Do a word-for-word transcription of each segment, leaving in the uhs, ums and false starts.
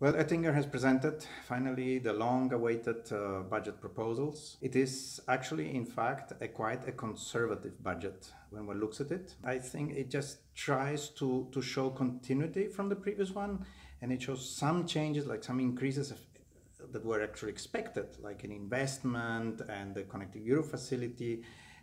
Well, Oettinger has presented, finally, the long-awaited uh, budget proposals. It is actually, in fact, a quite a conservative budget when one looks at it. I think it just tries to, to show continuity from the previous one, and it shows some changes, like some increases of, that were actually expected, like an investment and the Connecting Europe facility,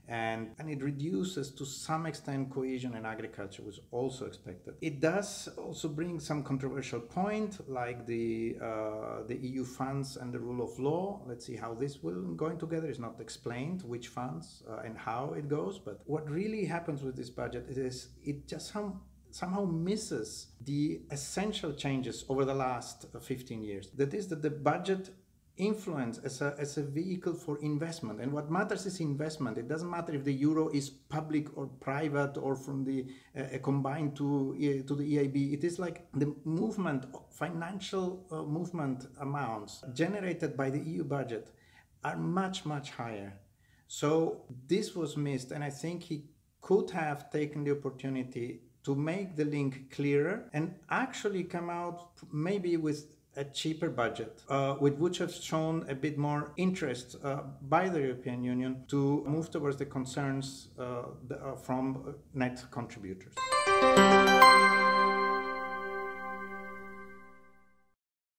and, and it reduces to some extent cohesion and agriculture was also expected. It does also bring some controversial point, like the uh, the E U funds and the rule of law. Let's see how this will going together. It's not explained which funds uh, and how it goes, but what really happens with this budget is it just some somehow misses the essential changes over the last fifteen years. That is that the budget influence as a, as a vehicle for investment. And what matters is investment. It doesn't matter if the euro is public or private or from the uh, combined to, uh, to the E I B. It is like the movement, financial uh, movement amounts generated by the E U budget are much, much higher. So this was missed. And I think he could have taken the opportunity to make the link clearer and actually come out maybe with a cheaper budget, uh, which would have shown a bit more interest uh, by the European Union to move towards the concerns uh, from net contributors.